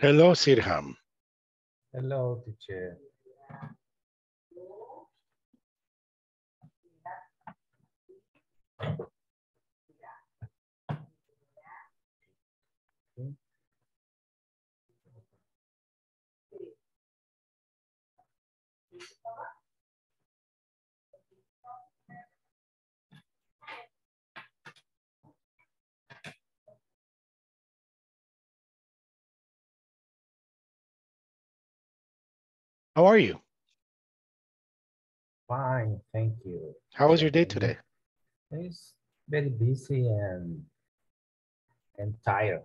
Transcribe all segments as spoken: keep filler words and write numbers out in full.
Hello, Sirham. Hello, teacher. How are you? Fine, thank you. How was your day today? It's very busy and, and tired.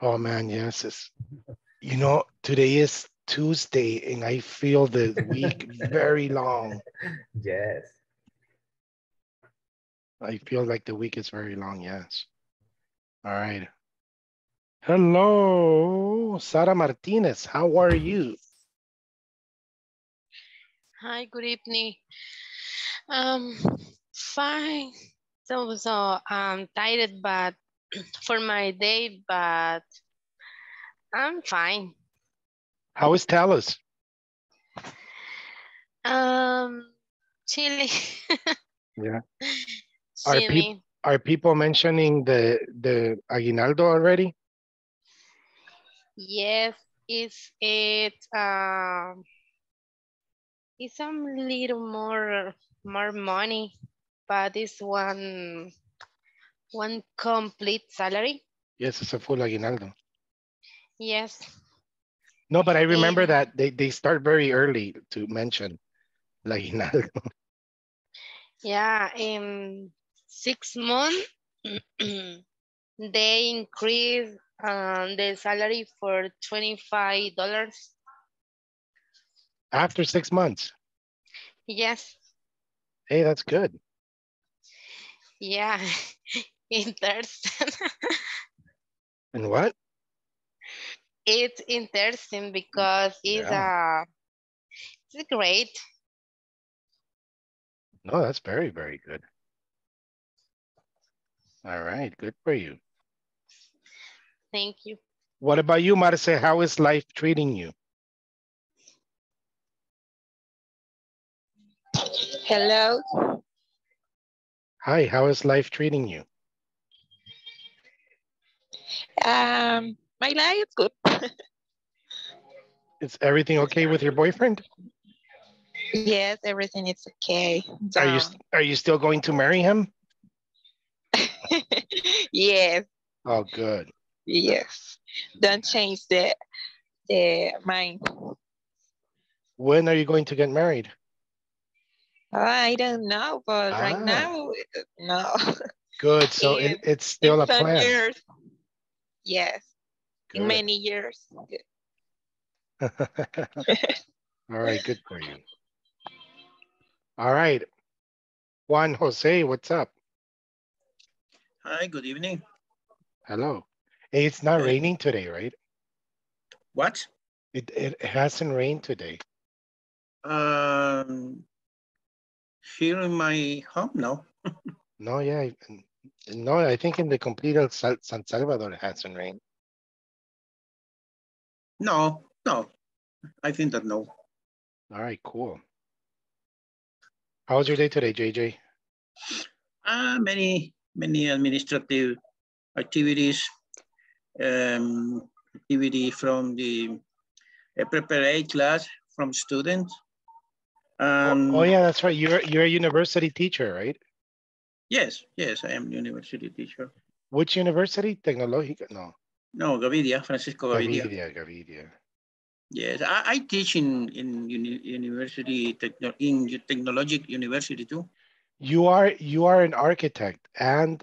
Oh man, yes. It's, you know, today is Tuesday and I feel the week very long. Yes. I feel like the week is very long, yes. All right. Hello, Sara Martinez, how are you? Hi, good evening. Um, fine. So, so I'm tired, but for my day, but I'm fine. How is Talos? Um, chilly. Yeah. Are, pe are people mentioning the, the Aguinaldo already? Yes, it's it. Um, it's a little more more money, but it's one one complete salary. Yes, it's a full aguinaldo. Yes. No, but I remember it, that they they start very early to mention la aguinaldo. Yeah, in six months they increase. Um, the salary for twenty-five dollars. After six months? Yes. Hey, that's good. Yeah, in Thurston. And what? It's interesting because it's, yeah. uh, it's great. No, that's very, very good. All right, good for you. Thank you. What about you, Marce? How is life treating you? Hello. Hi, how is life treating you? Um, my life is good. Is everything okay with your boyfriend? Yes, everything is okay. So... Are you are you still going to marry him? Yes. Oh, good. Yes, don't change the the mind. When are you going to get married? I don't know, but ah. right now, no. Good, so it, it's still a plan. Years. Yes, good. In many years. All right, good for you. All right, Juan Jose, what's up? Hi, good evening. Hello. It's not raining today, right? What? It it hasn't rained today. Um, here in my home, no. No, yeah, no. I think in the complete San Salvador it hasn't rained. No, no. I think that no. All right, cool. How was your day today, J J? Uh, many many administrative activities. Um, activity from the uh, preparatory class from students. Um, oh, oh yeah, that's right. You're you're a university teacher, right? Yes, yes, I am a university teacher. Which university? Tecnológica? No. No, Gavidia, Francisco Gavidia. Gavidia, Gavidia. Yes, I, I teach in in uni university techno in technologic university too. You are you are an architect and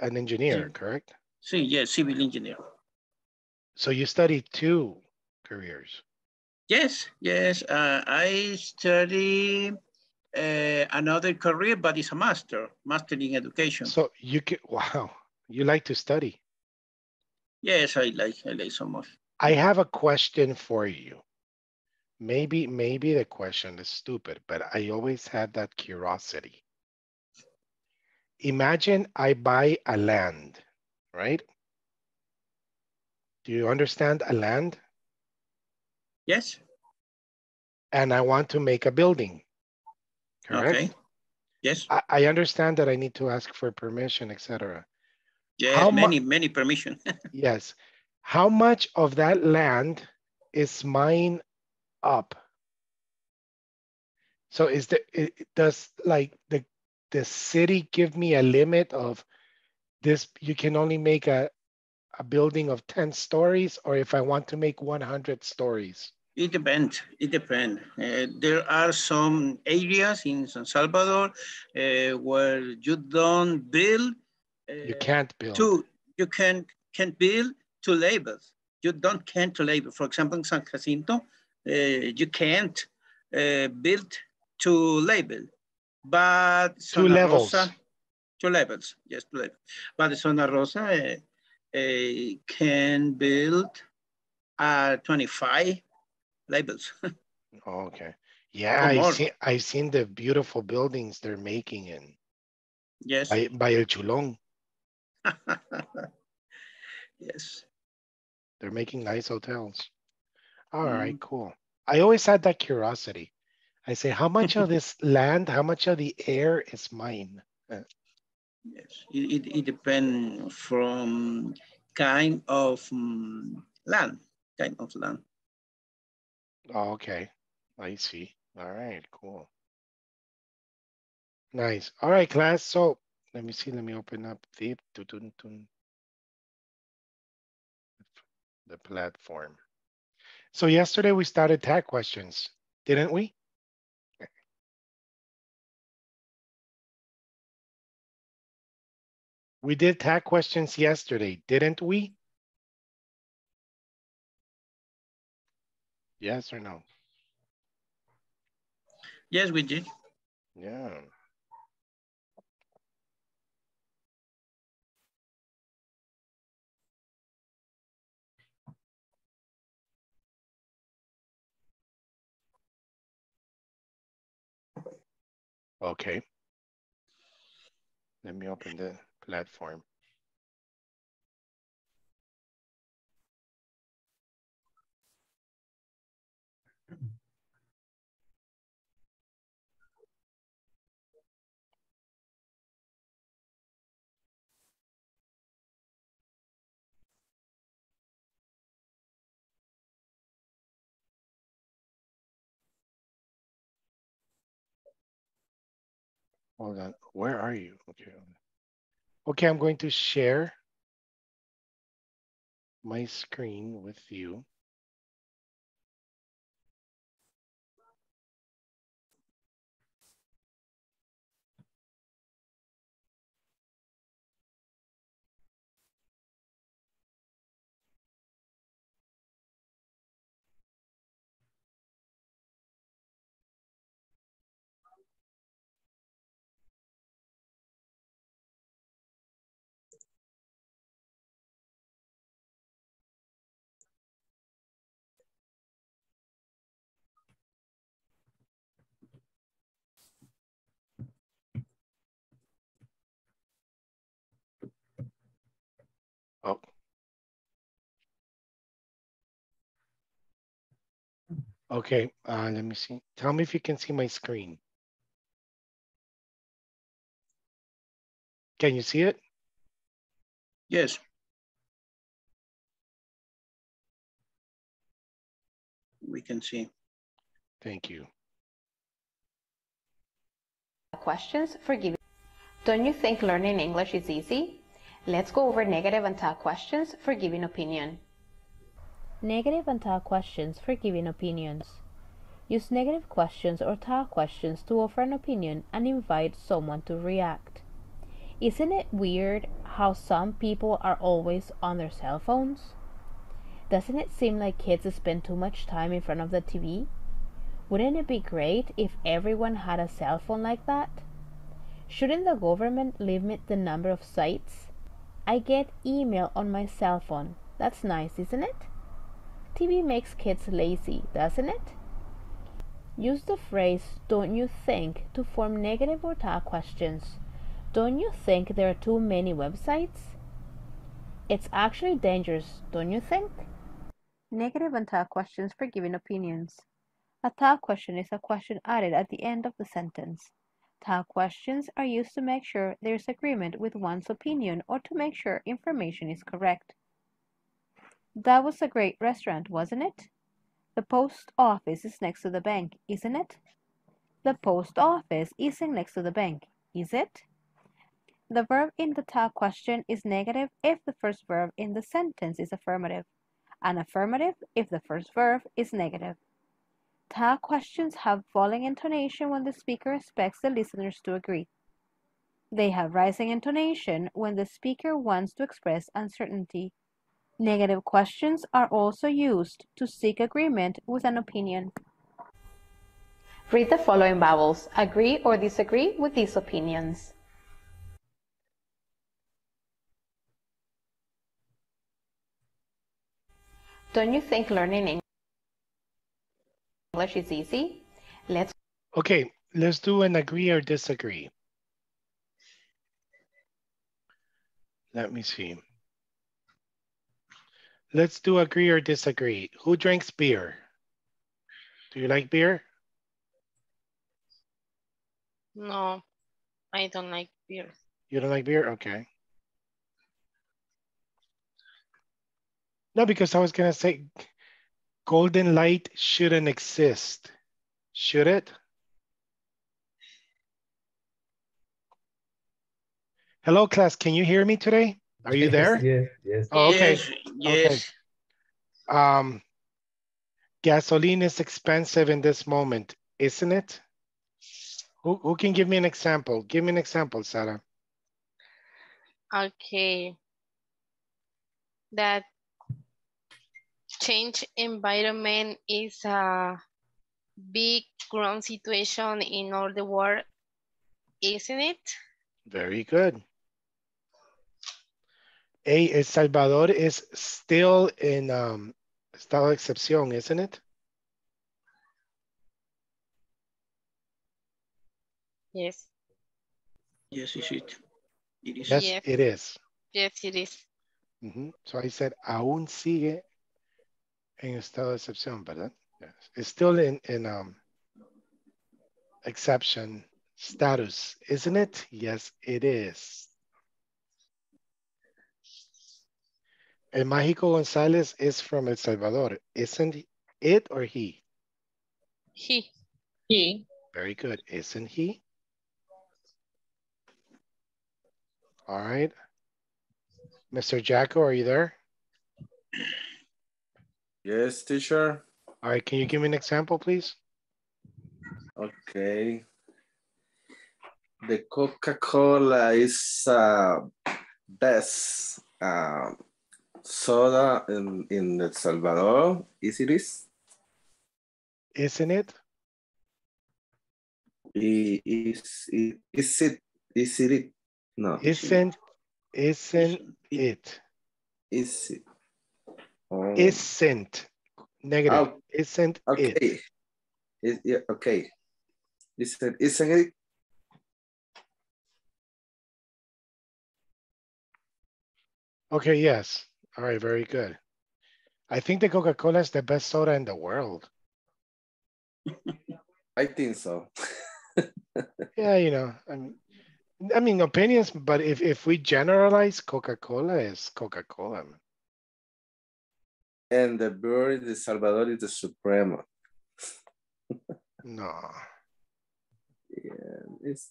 an engineer, mm. correct? See, yes, civil engineer. So you studied two careers? Yes, yes. Uh, I study uh, another career, but it's a master, master in education. So you can, wow, you like to study? Yes, I like, I like so much. I have a question for you. Maybe, maybe the question is stupid, but I always had that curiosity. Imagine I buy a land. Right? Do you understand a land? Yes. And I want to make a building, correct? Okay. Yes. I, I understand that I need to ask for permission, et cetera. Yeah, many, many permission. Yes. How much of that land is mine up? So is the, it does like the, the city give me a limit of this, you can only make a, a building of ten stories, or if I want to make one hundred stories? It depends, it depends. Uh, there are some areas in San Salvador uh, where you don't build. Uh, you can't build. Two, you can, can build two labels. You don't can't label. For example, in San Jacinto, uh, you can't uh, build two labels. But Zona two levels. Rosa, two levels, yes, two levels. But the Zona Rosa uh, uh, can build uh, twenty-five. Labels. Okay. Yeah, I've seen, I've seen the beautiful buildings they're making in. Yes. By, by El Chulón. Yes. They're making nice hotels. All mm. right, cool. I always had that curiosity. I say, how much of this land, how much of the air is mine? Uh, yes, it, it, it depends from kind of um, land, kind of land. Oh, okay. I see. All right, cool. Nice. All right, class. So let me see. Let me open up the, the platform. So yesterday we started tag questions, didn't we? We did tag questions yesterday, didn't we? Yes or no? Yes, we did. Yeah. Okay. Let me open the platform. Hold on, where are you? Okay. Okay, I'm going to share my screen with you. Oh. Okay, uh, let me see. Tell me if you can see my screen. Can you see it? Yes. We can see. Thank you. Questions for giving. Don't you think learning English is easy? Let's go over negative and tag questions for giving opinion. Negative and tag questions for giving opinions. Use negative questions or tag questions to offer an opinion and invite someone to react. Isn't it weird how some people are always on their cell phones? Doesn't it seem like kids spend too much time in front of the T V? Wouldn't it be great if everyone had a cell phone like that? Shouldn't the government limit the number of sites? I get email on my cell phone. That's nice, isn't it? T V makes kids lazy, doesn't it? Use the phrase, don't you think, to form negative or tag questions. Don't you think there are too many websites? It's actually dangerous, don't you think? Negative and tag questions for giving opinions. A tag question is a question added at the end of the sentence. Tag questions are used to make sure there is agreement with one's opinion or to make sure information is correct. That was a great restaurant, wasn't it? The post office is next to the bank, isn't it? The post office isn't next to the bank, is it? The verb in the tag question is negative if the first verb in the sentence is affirmative, and affirmative if the first verb is negative. Tag questions have falling intonation when the speaker expects the listeners to agree. They have rising intonation when the speaker wants to express uncertainty. Negative questions are also used to seek agreement with an opinion. Read the following vowels. Agree or disagree with these opinions. Don't you think learning English is easy? Let's... Okay, let's do an agree or disagree. Let me see. Let's do agree or disagree. Who drinks beer? Do you like beer? No, I don't like beer. You don't like beer? Okay. No, because I was going to say golden light shouldn't exist. Should it? Hello, class. Can you hear me today? Are you yes, there? Yes, yes. Oh, okay. Yes, yes. Okay. Um, gasoline is expensive in this moment, isn't it? Who, who can give me an example? Give me an example, Sara. Okay. That change environment is a big ground situation in all the world, isn't it? Very good. Hey, El Salvador is still in um, estado de excepción, isn't it? Yes. Yes, is it? It is. Yes, yes, it is. Yes, it is. Mm-hmm. So I said, aún sigue en estado de excepción, ¿verdad? Yes. It's still in, in um, exception status, isn't it? Yes, it is. El Mágico González is from El Salvador. Isn't it or he? He. He. Very good. Isn't he? All right. Mister Jacko, are you there? Yes, teacher. All right, can you give me an example, please? Okay. The Coca-Cola is uh, best uh, soda in, in El Salvador. Is it is? Isn't it? Is, is, is it? Is it? it? No. Isn't? Isn't it? Is it? Um, isn't negative? Oh, isn't okay. it? Is, yeah, okay. Isn't isn't it? Okay. Yes. All right. Very good. I think the Coca-Cola is the best soda in the world. I think so. Yeah, you know, I mean, I mean opinions, but if, if we generalize, Coca-Cola is Coca-Cola. And the beer in El Salvador is the Suprema. No. Yeah, it's,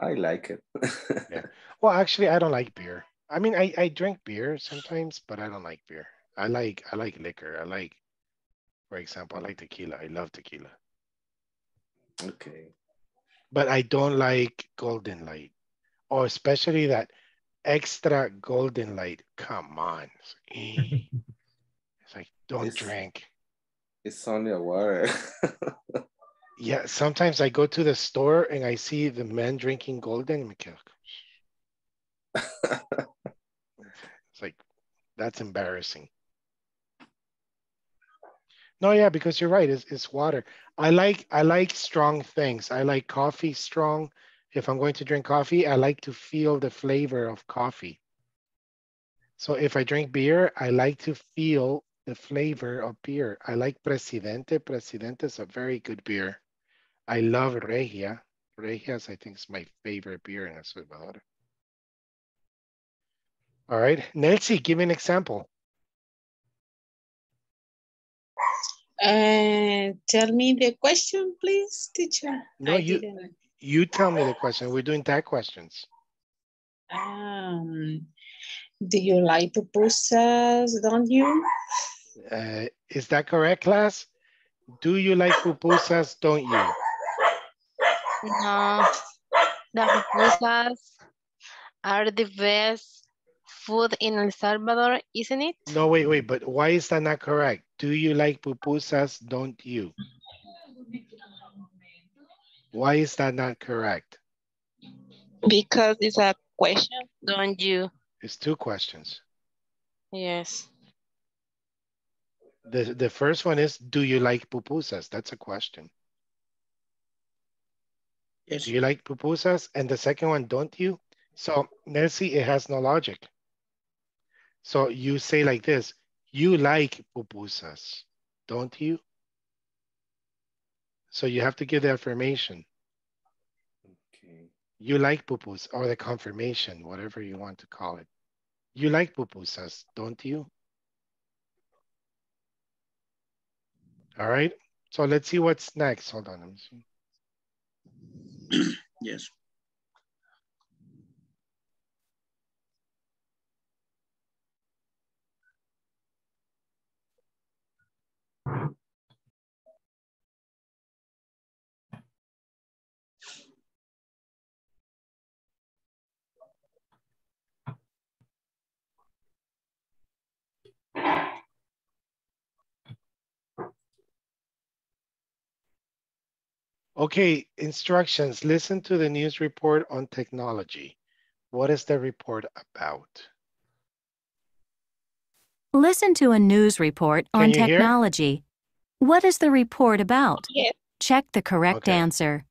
I like it. Yeah. Well, actually, I don't like beer. I mean, I, I drink beer sometimes, but I don't like beer. I like I like liquor. I like, for example, I like tequila. I love tequila. Okay. But I don't like golden light, or especially that extra golden light. Come on. It's like, don't it's, drink. It's only a water. Yeah, sometimes I go to the store and I see the men drinking golden. It's like, that's embarrassing. No, yeah, because you're right. It's, it's water. I like I like strong things. I like coffee strong. If I'm going to drink coffee, I like to feel the flavor of coffee. So if I drink beer, I like to feel the flavor of beer. I like Presidente. Presidente is a very good beer. I love Regia. Regia's, I think, is my favorite beer in El Salvador. All right, Nelsie, give me an example. Uh, tell me the question, please, teacher. No, I you didn't. You tell me the question. We're doing tag questions. Um, do you like pupusas, don't you? Uh, is that correct, class? Do you like pupusas, don't you? No, the pupusas are the best food in El Salvador, isn't it? No, wait, wait, but why is that not correct? Do you like pupusas, don't you? Why is that not correct? Because it's a question, don't you? It's two questions. Yes. The, the first one is, do you like pupusas? That's a question. Yes. Do you like pupusas? And the second one, don't you? So, Nancy, it has no logic. So you say like this, you like pupusas, don't you? So you have to give the affirmation. Okay. You like pupusas, or the confirmation, whatever you want to call it. You like pupusas, don't you? All right, so let's see what's next. Hold on, let me see. Yes. Okay, instructions. Listen to the news report on technology. What is the report about? Listen to a news report on technology. Hear? What is the report about? Yes. Check the correct okay. answer.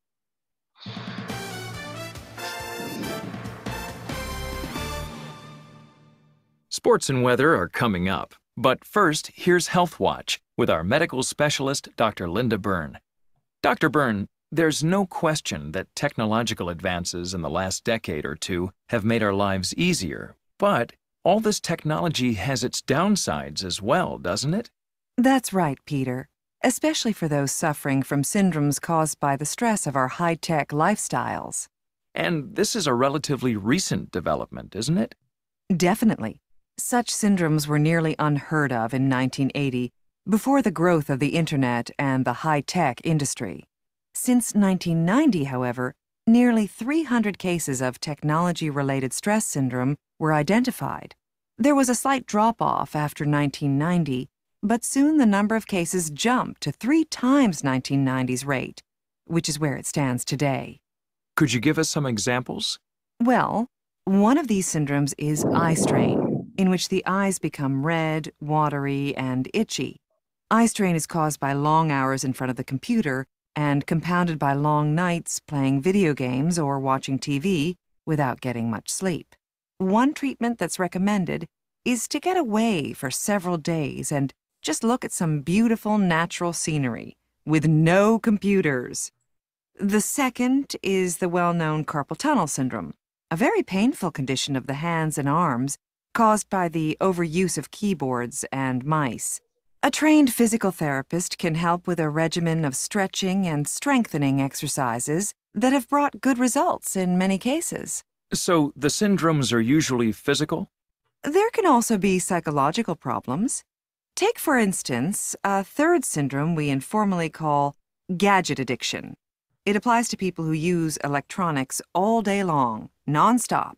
Sports and weather are coming up, but first, here's Health Watch with our medical specialist, Doctor Linda Byrne. Doctor Byrne, there's no question that technological advances in the last decade or two have made our lives easier, but all this technology has its downsides as well, doesn't it? That's right, Peter, especially for those suffering from syndromes caused by the stress of our high-tech lifestyles. And this is a relatively recent development, isn't it? Definitely. Such syndromes were nearly unheard of in nineteen eighty, before the growth of the internet and the high-tech industry. Since nineteen ninety, however, nearly three hundred cases of technology-related stress syndrome were identified. There was a slight drop-off after nineteen ninety, but soon the number of cases jumped to three times nineteen ninety's rate, which is where it stands today. Could you give us some examples? Well, one of these syndromes is eye strain, in which the eyes become red, watery, and itchy. Eye strain is caused by long hours in front of the computer and compounded by long nights playing video games or watching T V without getting much sleep. One treatment that's recommended is to get away for several days and just look at some beautiful natural scenery with no computers. The second is the well-known carpal tunnel syndrome, a very painful condition of the hands and arms caused by the overuse of keyboards and mice. A trained physical therapist can help with a regimen of stretching and strengthening exercises that have brought good results in many cases. So the syndromes are usually physical? There can also be psychological problems. Take, for instance, a third syndrome we informally call gadget addiction. It applies to people who use electronics all day long, nonstop.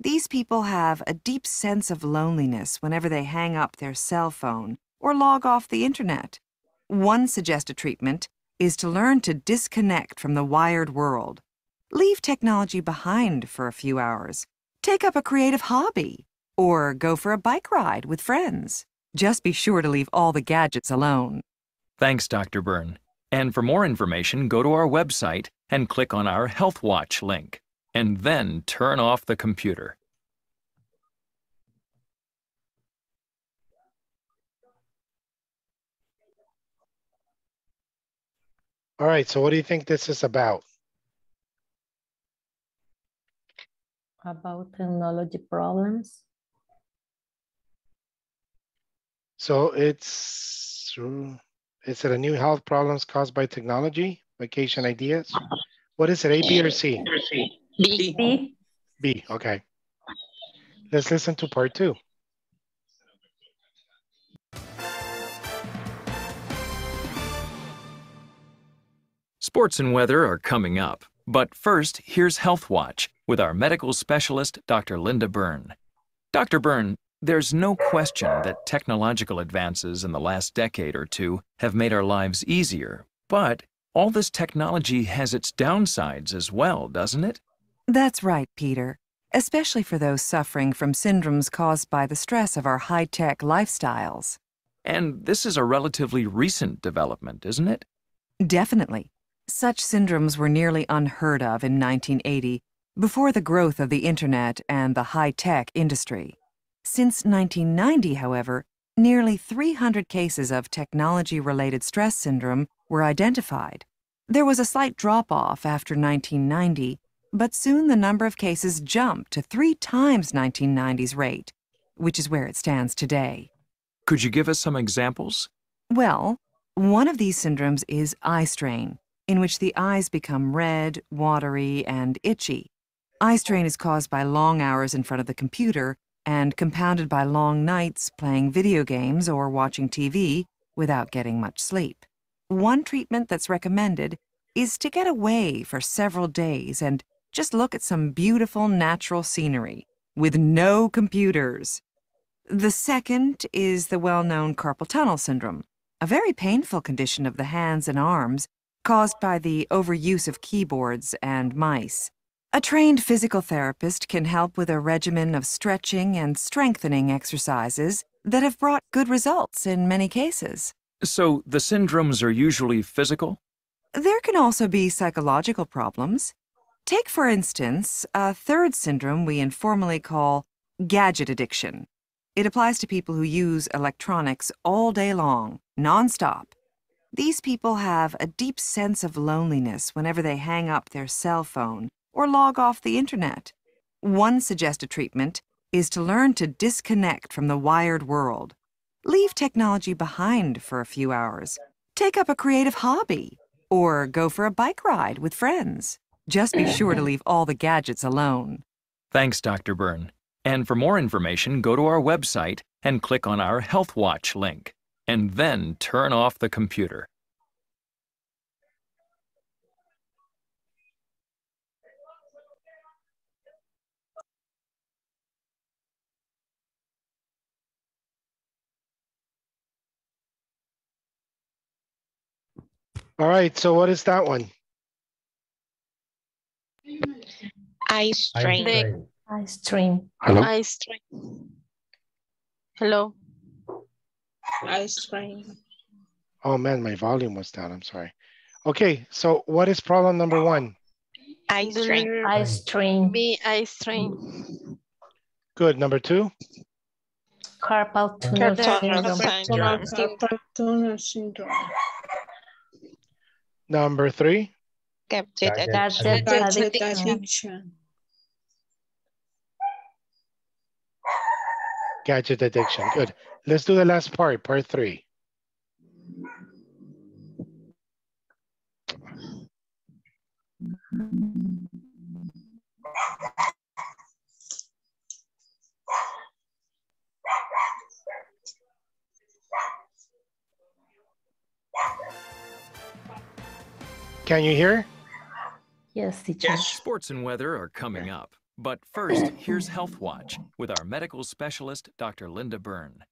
These people have a deep sense of loneliness whenever they hang up their cell phone or log off the internet. One suggested treatment is to learn to disconnect from the wired world. Leave technology behind for a few hours. Take up a creative hobby or go for a bike ride with friends. Just be sure to leave all the gadgets alone. Thanks, Doctor Byrne. And for more information, go to our website and click on our Health Watch link, and then turn off the computer. All right, so what do you think this is about? About technology problems. So it's true. Is it a new health problems caused by technology? Vacation ideas? What is it, A, B, or C? B. B. B, okay. Let's listen to part two. Sports and weather are coming up, but first, here's Health Watch with our medical specialist, Doctor Linda Byrne. Doctor Byrne, there's no question that technological advances in the last decade or two have made our lives easier, but all this technology has its downsides as well, doesn't it? That's right, Peter, especially for those suffering from syndromes caused by the stress of our high-tech lifestyles. And this is a relatively recent development, isn't it? Definitely. Such syndromes were nearly unheard of in nineteen eighty, before the growth of the internet and the high-tech industry. Since nineteen ninety, however, nearly three hundred cases of technology-related stress syndrome were identified. There was a slight drop-off after nineteen ninety, but soon the number of cases jumped to three times nineteen ninety's rate, which is where it stands today. Could you give us some examples? Well, one of these syndromes is eye strain, in which the eyes become red, watery, and itchy. Eye strain is caused by long hours in front of the computer and compounded by long nights playing video games or watching T V without getting much sleep. One treatment that's recommended is to get away for several days and just look at some beautiful natural scenery with no computers. The second is the well-known carpal tunnel syndrome, a very painful condition of the hands and arms caused by the overuse of keyboards and mice. A trained physical therapist can help with a regimen of stretching and strengthening exercises that have brought good results in many cases. So the syndromes are usually physical? There can also be psychological problems. Take, for instance, a third syndrome we informally call gadget addiction. It applies to people who use electronics all day long, nonstop. These people have a deep sense of loneliness whenever they hang up their cell phone or log off the internet. One suggested treatment is to learn to disconnect from the wired world. Leave technology behind for a few hours. Take up a creative hobby or go for a bike ride with friends. Just be sure to leave all the gadgets alone. Thanks, Doctor Byrne. And for more information, go to our website and click on our Health Watch link, and then turn off the computer. All right, so what is that one? Eye strain. Eye strain. Hello? Eye strain. Hello? Eye strain. Oh man, my volume was down, I'm sorry. Okay, so what is problem number one? Eye strain. Eye strain. B, eye strain. Good, number two? Carpal tunnel syndrome. Carpal tunnel syndrome. Number three. Gadget addiction. Gadget addiction. Good. Let's do the last part, part three. Can you hear? Yes, teacher. Yes. Sports and weather are coming up, but first, here's Health Watch with our medical specialist, Doctor Linda Byrne.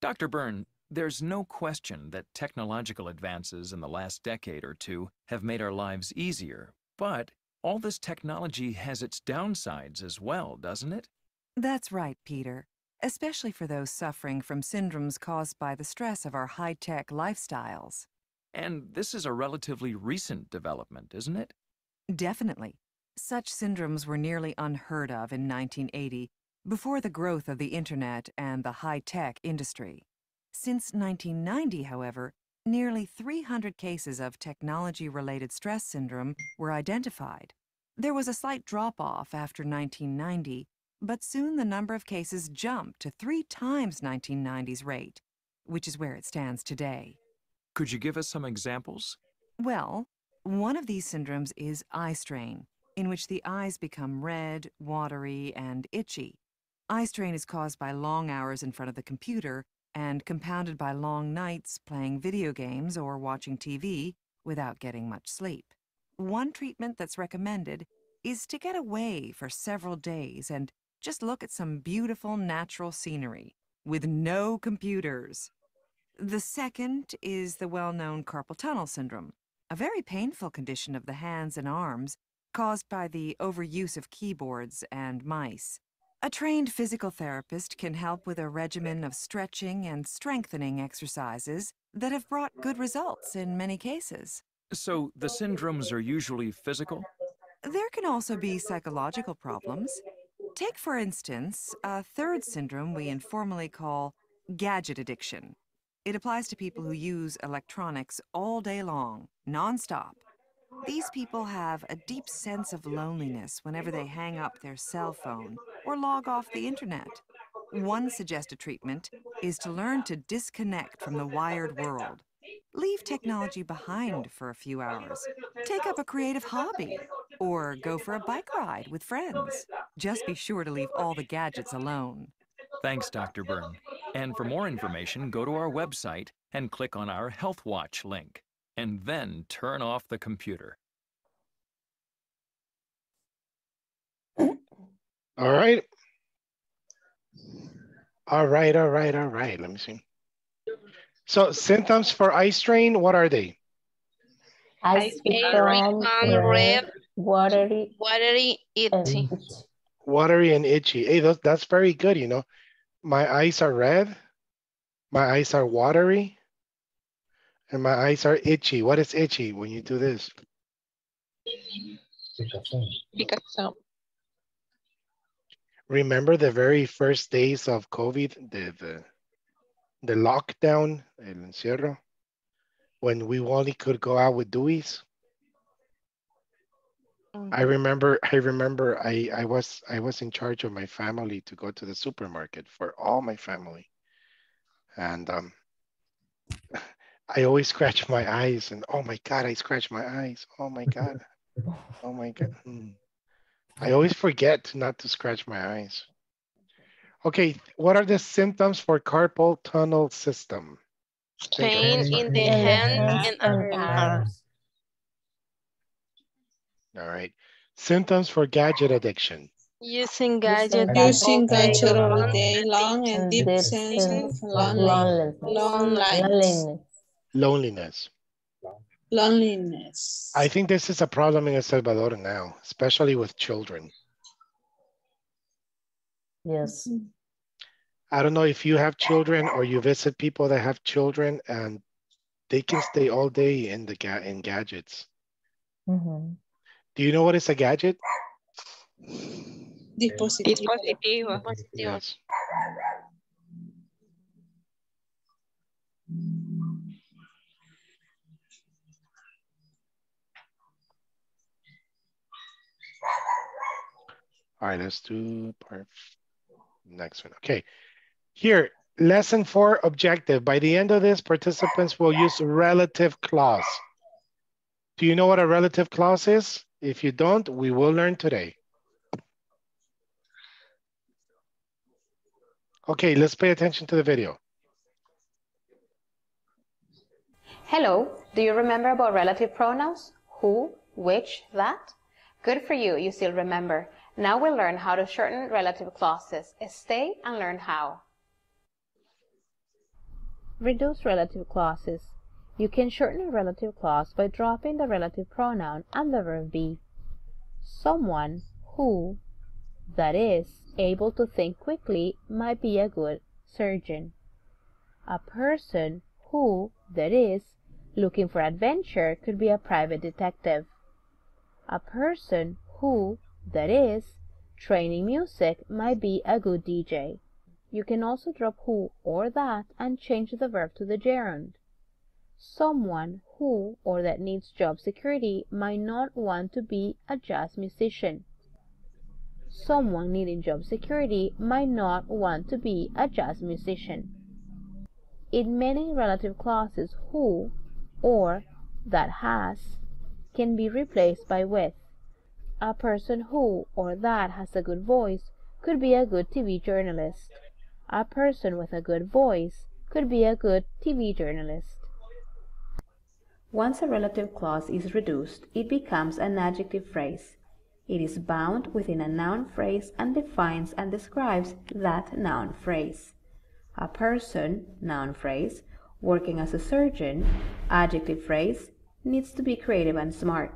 Doctor Byrne, there's no question that technological advances in the last decade or two have made our lives easier, but all this technology has its downsides as well, doesn't it? That's right, Peter, especially for those suffering from syndromes caused by the stress of our high-tech lifestyles. And this is a relatively recent development, isn't it? Definitely. Such syndromes were nearly unheard of in nineteen eighty, before the growth of the internet and the high-tech industry. Since nineteen ninety, however, nearly three hundred cases of technology-related stress syndrome were identified. There was a slight drop-off after nineteen ninety, but soon the number of cases jumped to three times nineteen ninety's rate, which is where it stands today. Could you give us some examples? Well, one of these syndromes is eye strain, in which the eyes become red, watery, and itchy. Eye strain is caused by long hours in front of the computer and compounded by long nights playing video games or watching T V without getting much sleep. One treatment that's recommended is to get away for several days and just look at some beautiful natural scenery with no computers. The second is the well-known carpal tunnel syndrome, a very painful condition of the hands and arms caused by the overuse of keyboards and mice. A trained physical therapist can help with a regimen of stretching and strengthening exercises that have brought good results in many cases. So the syndromes are usually physical? There can also be psychological problems. Take, for instance, a third syndrome we informally call gadget addiction. It applies to people who use electronics all day long, nonstop. These people have a deep sense of loneliness whenever they hang up their cell phone or log off the internet. One suggested treatment is to learn to disconnect from the wired world. Leave technology behind for a few hours. Take up a creative hobby or go for a bike ride with friends. Just be sure to leave all the gadgets alone. Thanks, Doctor Byrne. And for more information, go to our website and click on our Health Watch link, and then turn off the computer. All right. All right, all right, all right. Let me see. So symptoms for eye strain, what are they? Eye strain, red, watery, watery, itchy. Watery and itchy. Hey, that's, that's very good, you know. My eyes are red. My eyes are watery. And my eyes are itchy. What is itchy when you do this? Remember the very first days of COVID, the, the, the lockdown, el encierro, when we only could go out with Dewey's? Mm-hmm. I remember, I remember I, I, was, I was in charge of my family to go to the supermarket for all my family. And um, I always scratch my eyes and, oh my God, I scratch my eyes. Oh my God. Oh my God. Mm. I always forget not to scratch my eyes. Okay, what are the symptoms for carpal tunnel system? Pain in the hand and arms. All right. Symptoms for gadget addiction. Using gadget using gadget all day long and deep sense of loneliness. Loneliness. Loneliness. I think this is a problem in El Salvador now, especially with children. Yes. I don't know if you have children or you visit people that have children, and they can stay all day in the ga in gadgets. Mm-hmm. Do you know what is a gadget? Dispositivo. Dispositivo. Yes. All right, let's do part next one. Okay, here, lesson four objective. By the end of this, participants will use relative clause. Do you know what a relative clause is? If you don't, we will learn today. Okay, let's pay attention to the video. Hello, do you remember about relative pronouns? Who, which, that? Good for you, you still remember. Now we'll learn how to shorten relative clauses. Stay and learn how. Reduce relative clauses. You can shorten a relative clause by dropping the relative pronoun and the verb be. Someone who, that is, able to think quickly might be a good surgeon. A person who, that is, looking for adventure could be a private detective. A person who, that is, training music might be a good D J. You can also drop who or that and change the verb to the gerund. someone who or that needs job security might not want to be a jazz musician. Someone needing job security might not want to be a jazz musician. In many relative clauses, who or that has can be replaced by with. A person who or that has a good voice could be a good T V journalist. A person with a good voice could be a good T V journalist. Once a relative clause is reduced, it becomes an adjective phrase. It is bound within a noun phrase and defines and describes that noun phrase. A person, noun phrase, working as a surgeon, adjective phrase, needs to be creative and smart.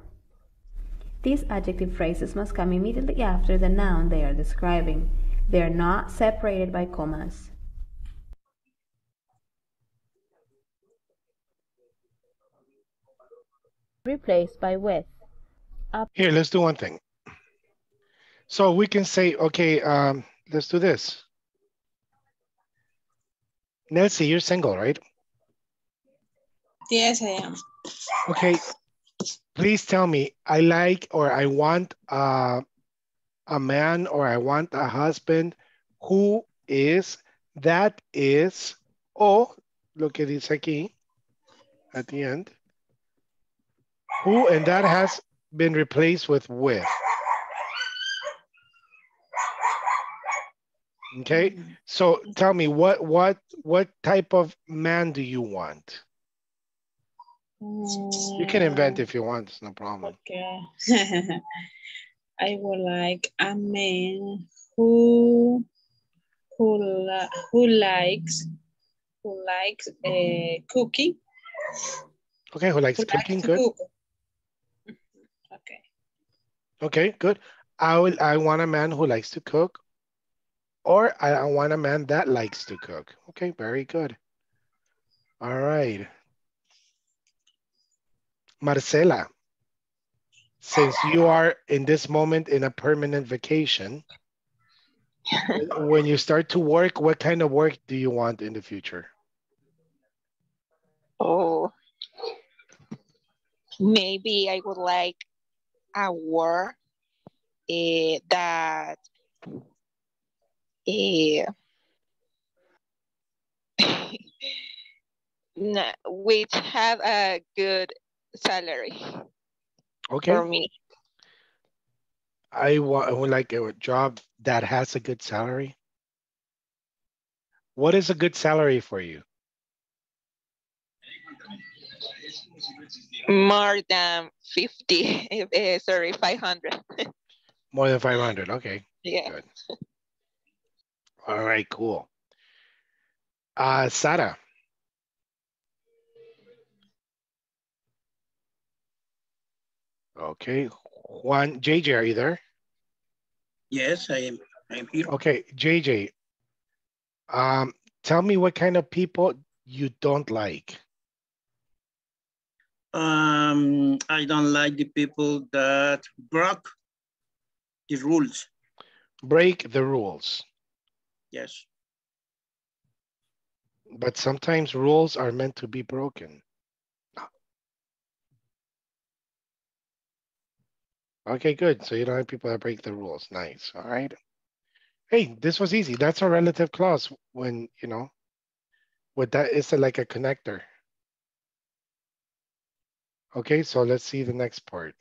These adjective phrases must come immediately after the noun they are describing. They are not separated by commas. Replaced by with. Here, let's do one thing. So we can say, okay, um, let's do this. Nancy, you're single, right? Yes, I am. Okay, please tell me, I like or I want uh, a man or I want a husband who is, that is, o, lo que dice aquí, at the end, who and that has been replaced with with. Okay, so tell me what what what type of man do you want? Mm. You can invent if you want, it's no problem. Okay. I would like a man who who li who likes who likes uh, cooking. Okay, who likes who cooking? Likes good. Cook. Okay. Okay, good. I will. I want a man who likes to cook. Or I want a man that likes to cook. Okay, very good. All right. Marcela, since you are in this moment in a permanent vacation, when you start to work, what kind of work do you want in the future? Oh, maybe I would like a work eh, that Yeah. which have a good salary. Okay. For me, I want I would like a job that has a good salary. What is a good salary for you? More than fifty. Uh, sorry, five hundred. More than five hundred. Okay. Yeah. Good. All right, cool. Uh, Sara. Okay, Juan, J J, are you there? Yes, I am. I'm here. Okay, J J, um, tell me what kind of people you don't like. Um, I don't like the people that break the rules. Break the rules. Yes. But sometimes rules are meant to be broken. Okay, good. So you don't have people that break the rules. Nice. All right. Hey, this was easy. That's a relative clause when, you know, with that it's like a connector. Okay, so let's see the next part.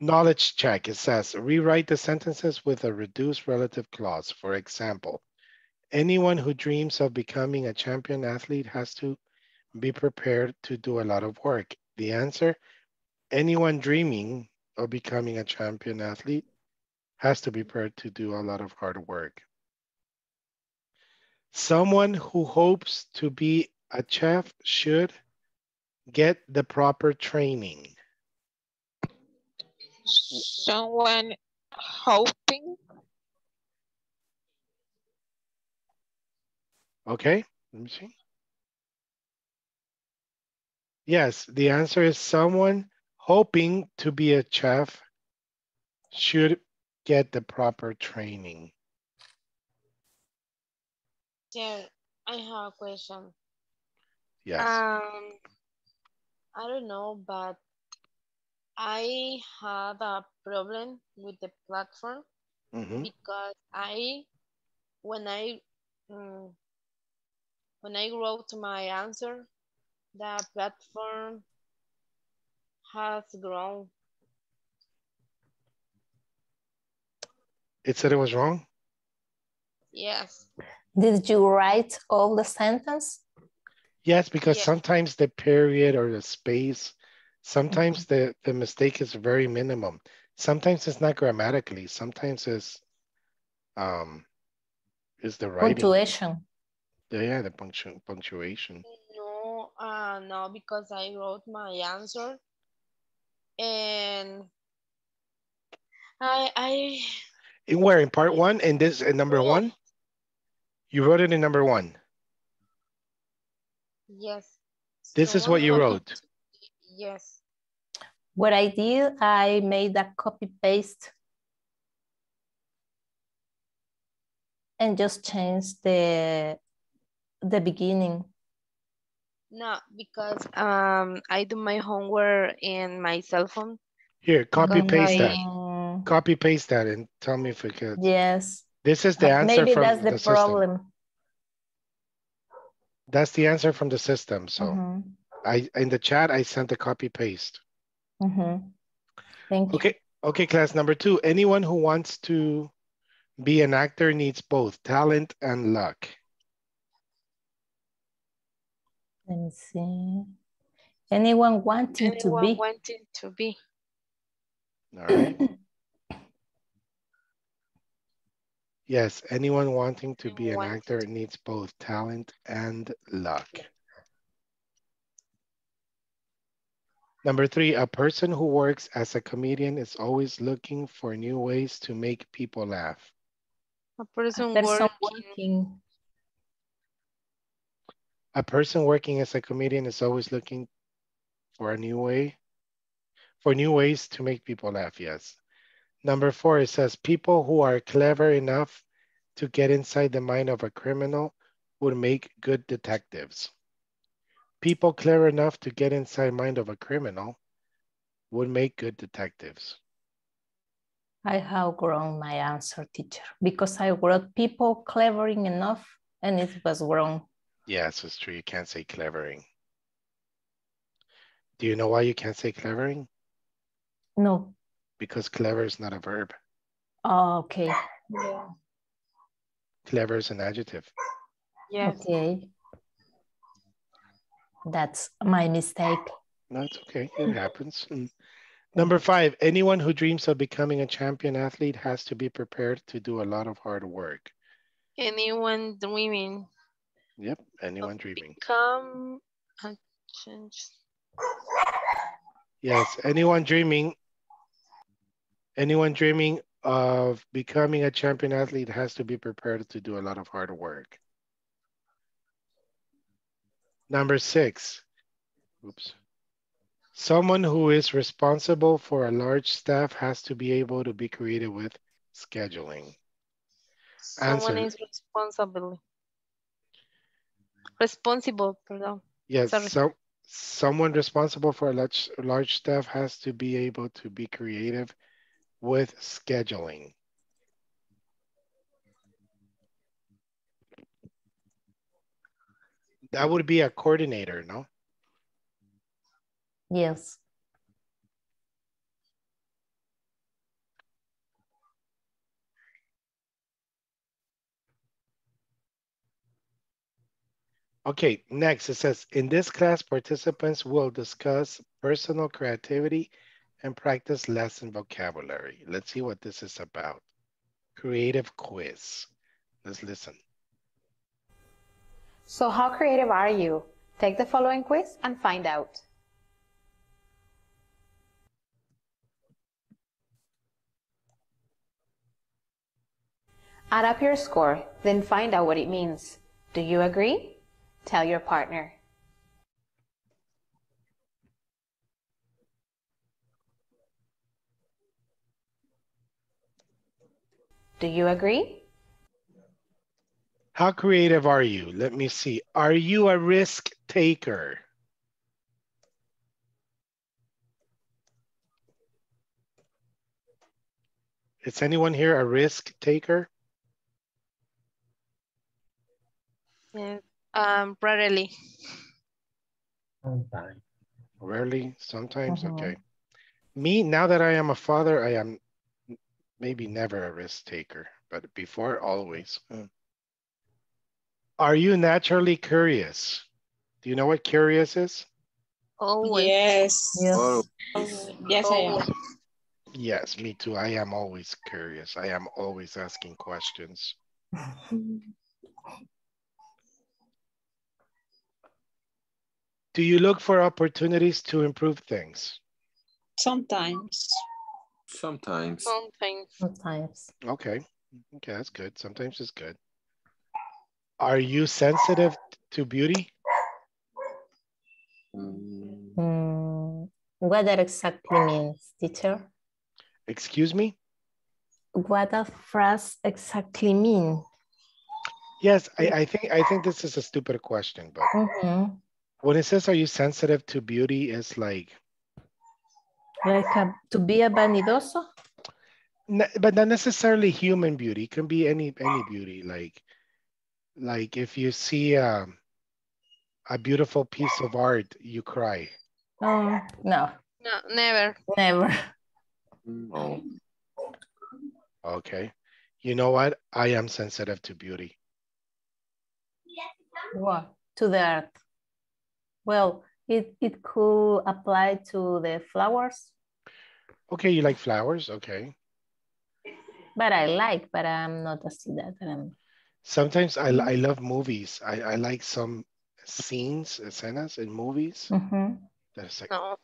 Knowledge check, it says, rewrite the sentences with a reduced relative clause. For example, anyone who dreams of becoming a champion athlete has to be prepared to do a lot of work. The answer, anyone dreaming of becoming a champion athlete has to be prepared to do a lot of hard work. Someone who hopes to be a chef should get the proper training. Someone hoping. Okay, let me see. Yes, the answer is someone hoping to be a chef should get the proper training. Yeah, I have a question. Yes. Um, I don't know, but I had a problem with the platform mm-hmm. because I, when I, um, when I wrote my answer, the platform has grown. It said it was wrong? Yes. Did you write all the sentence? Yes, because yes. sometimes the period or the space, sometimes mm-hmm. the, the mistake is very minimum. Sometimes it's not grammatically. Sometimes it's, um, it's the writing. Punctuation. Yeah, the punctu punctuation. No, uh, no, because I wrote my answer. And I... I In where? In part one? And this in number one? You wrote it in number one. Yes. This so is what you wrote. Yes. What I did, I made a copy paste and just changed the the beginning. No, because um I do my homework in my cell phone. Here, copy paste that. Copy paste that and tell me if we could. Yes. This is the answer Maybe from that's the, the problem. System. That's the answer from the system. So mm-hmm. I in the chat, I sent a copy paste. Mm-hmm. Thank you. Okay. Okay, class number two. Anyone who wants to be an actor needs both talent and luck. Let me see. Anyone wanting Anyone to be. Anyone wanting to be. All right. Yes, anyone wanting to be an actor needs both talent and luck. Number three, a person who works as a comedian is always looking for new ways to make people laugh. A person, a person working. A person working as a comedian is always looking for a new way, for new ways to make people laugh, yes. Number four, it says, people who are clever enough to get inside the mind of a criminal would make good detectives. People clever enough to get inside the mind of a criminal would make good detectives. I have grown my answer, teacher, because I wrote people clevering enough and it was wrong. Yes, it's true. You can't say clevering. Do you know why you can't say clevering? No. Because clever is not a verb. Oh, okay. Yeah. Clever is an adjective. Yeah. Okay. That's my mistake. That's okay. It happens. Number five, anyone who dreams of becoming a champion athlete has to be prepared to do a lot of hard work. Anyone dreaming. Yep, anyone dreaming. Become a champion. Yes, anyone dreaming. Anyone dreaming of becoming a champion athlete has to be prepared to do a lot of hard work. Number six, oops. Someone who is responsible for a large staff has to be able to be creative with scheduling. Someone Answer. is responsible. Responsible, pardon. Yes, so, someone responsible for a large, large staff has to be able to be creative with scheduling. That would be a coordinator, no? Yes. Okay, next it says, in this class, participants will discuss personal creativity and practice lesson vocabulary. Let's see what this is about. Creative quiz. Let's listen. So how creative are you? Take the following quiz and find out. Add up your score, then find out what it means. Do you agree? Tell your partner. Do you agree? How creative are you? Let me see. Are you a risk taker? Is anyone here a risk taker? Yeah, um, rarely. Sometimes. Rarely, sometimes, uh-huh. Okay. Me, now that I am a father, I am maybe never a risk taker, but before, always. Hmm. Are you naturally curious? Do you know what curious is? Always. Yes. Yes, oh. Yes, I am. Yes, me too. I am always curious. I am always asking questions. Do you look for opportunities to improve things? Sometimes. Sometimes. Sometimes. Sometimes. Okay. Okay, that's good. Sometimes is good. Are you sensitive to beauty? Mm, what that exactly means, teacher? Excuse me? What a phrase exactly mean? Yes, I, I think I think this is a stupid question, but mm-hmm. when it says, are you sensitive to beauty, it's like... Like a, to be a vanidoso? But not necessarily human beauty. It can be any any beauty, like... Like if you see um, a beautiful piece of art, you cry. Oh, no. No, never. Never. No. Okay. You know what? I am sensitive to beauty. What? To the art. Well, it, it could apply to the flowers. Okay, you like flowers? Okay. But I like, but I'm not a student. I'm... Sometimes I, I love movies. I, I like some scenes, escenas in movies. Mm-hmm. That's like, no.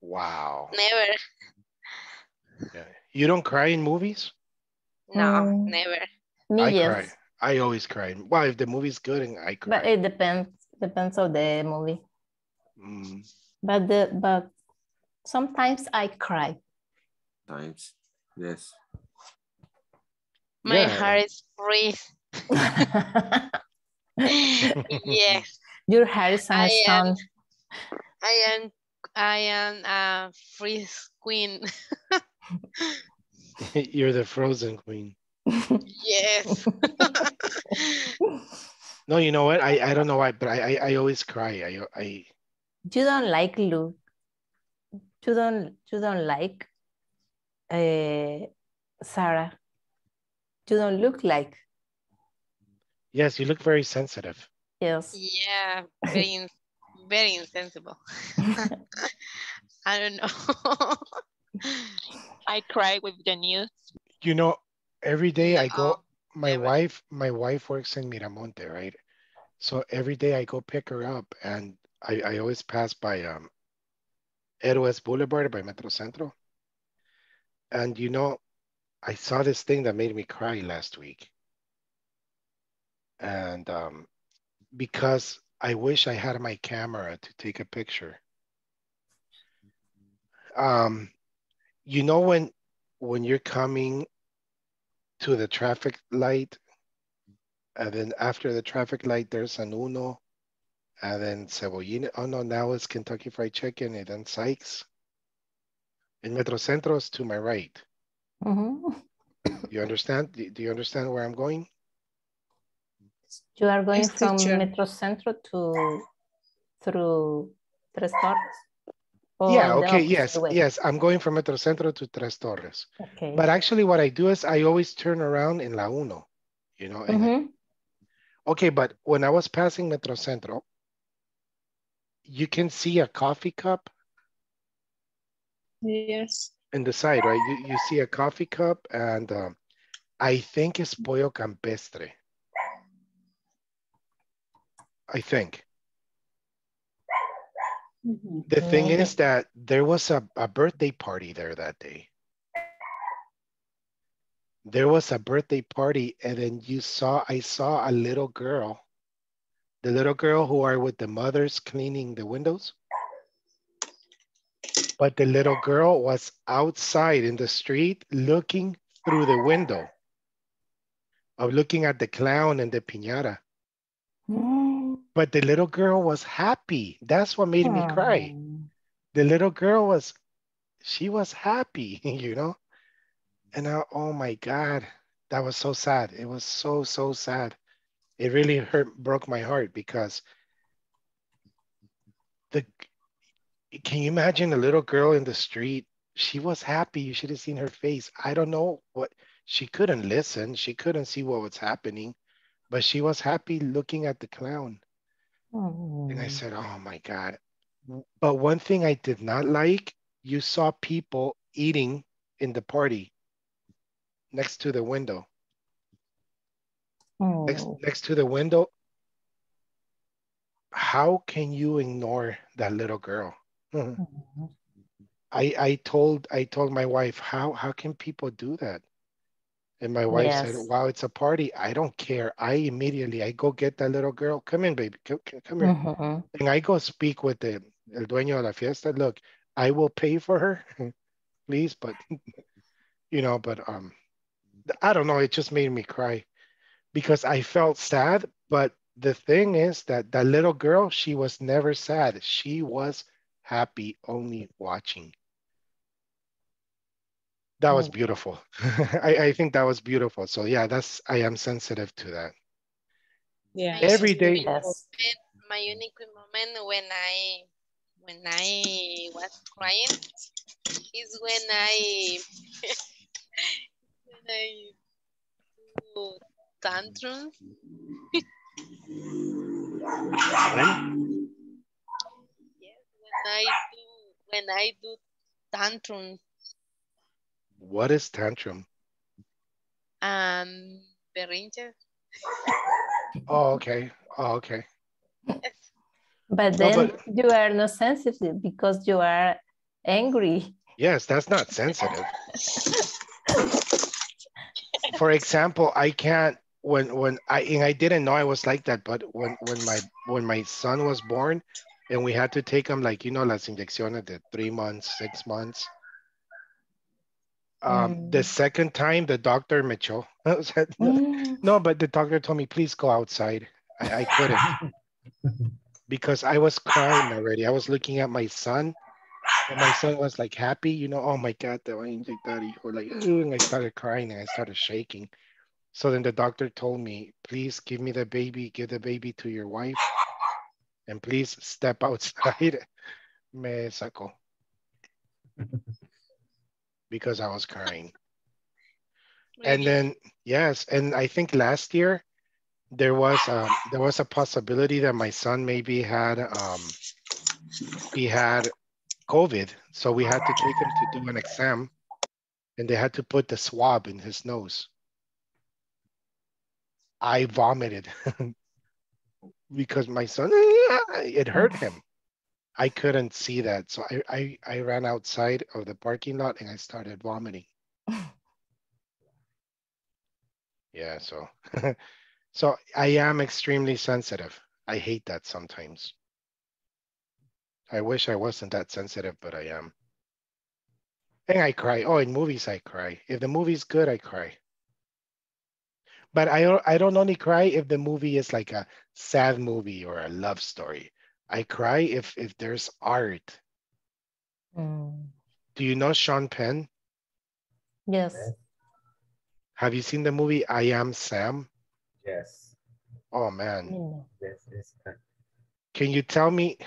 Wow. Never. Yeah. You don't cry in movies? No, um, never. Me, I yes. cry. I always cry. Well, if the movie's good, and I cry. But it depends. Depends on the movie. Mm. But the but sometimes I cry. Times, yes. My yeah. heart is free. Yes, your hair is I am, I am I am a freeze queen. You're the frozen queen. Yes. No, you know what, I, I don't know why, but I, I, I always cry. I, I you don't like Luke you don't you don't like uh, Sarah. You don't look like. Yes, you look very sensitive. Yes. Yeah, very, in, very insensible. I don't know. I cry with the news. You know, every day I go, my yeah, wife, my wife works in Miramonte, right? So every day I go pick her up, and I, I always pass by um, Eros Boulevard by MetroCentro. And you know, I saw this thing that made me cry last week. And um, because I wish I had my camera to take a picture. Um, you know, when when you're coming to the traffic light, and then after the traffic light, there's an Uno, and then Cebollini. Oh no, now it's Kentucky Fried Chicken, and then Sykes. And MetroCentro is to my right. Mm-hmm. You understand? Do, do you understand where I'm going? You are going yes, from MetroCentro to through Tres Torres? Yeah, okay, yes, yes. I'm going from MetroCentro to Tres Torres. Okay. But actually what I do is I always turn around in La Uno, you know. Mm-hmm. And I, okay, but when I was passing MetroCentro, you can see a coffee cup. Yes. In the side, right? You, you see a coffee cup, and um, I think it's Pollo Campestre. I think. Mm-hmm. The thing is that there was a, a birthday party there that day. There was a birthday party, and then you saw, I saw a little girl, the little girl who are with the mothers cleaning the windows. But the little girl was outside in the street looking through the window of looking at the clown and the piñata. Mm. But the little girl was happy. That's what made Aww. me cry. The little girl was, she was happy, you know? And I, oh my God, that was so sad. It was so, so sad. It really hurt, broke my heart because the, can you imagine a little girl in the street? She was happy. You should have seen her face. I don't know what, she couldn't listen. She couldn't see what was happening, but she was happy looking at the clown. Oh. And I said, oh my God. But one thing I did not like, you saw people eating in the party next to the window. Oh. Next, next to the window. How can you ignore that little girl? Mm-hmm. I, I told I told my wife, how, how can people do that? And my wife yes. said, wow, it's a party. I don't care. I immediately, I go get that little girl. Come in, baby. Come, come here. Mm-hmm. And I go speak with the el dueño de la fiesta. Look, I will pay for her, please. But, you know, but um, I don't know. It just made me cry because I felt sad. But the thing is that that little girl, she was never sad. She was happy only watching. That was beautiful. I, I think that was beautiful. So yeah, that's, I am sensitive to that. Yeah. Every day. Yes. My unique moment when I, when I was crying is when I, when I do tantrum. Yes, when I do, when I do tantrum. What is tantrum? Um, berrinche. Oh, okay. Oh, okay. Yes. But then no, but... you are not sensitive because you are angry. Yes, that's not sensitive. For example, I can't, when, when I, and I didn't know I was like that, but when, when my, when my son was born and we had to take him, like, you know, las inyecciones de three months, six months. Um, mm. The second time, the doctor, Mitchell, said, no, mm. no, but the doctor told me, please go outside. I, I couldn't because I was crying already. I was looking at my son and my son was like happy, you know, oh my God, that I injected, or like, and I started crying and I started shaking. So then the doctor told me, please give me the baby, give the baby to your wife and please step outside. Me sacó. Because I was crying. And then, yes, and I think last year there was a, there was a possibility that my son maybe had, um, he had COVID. So we had to take him to do an exam and they had to put the swab in his nose. I vomited because my son, it hurt him. I couldn't see that. So I, I, I ran outside of the parking lot and I started vomiting. Yeah, so so I am extremely sensitive. I hate that sometimes. I wish I wasn't that sensitive, but I am. And I cry. Oh, in movies, I cry. If the movie's good, I cry. But I, I don't only cry if the movie is like a sad movie or a love story. I cry if, if there's art. Mm. Do you know Sean Penn? Yes. Have you seen the movie I Am Sam? Yes. Oh, man. Mm. Yes, yes, yes. Can you tell me,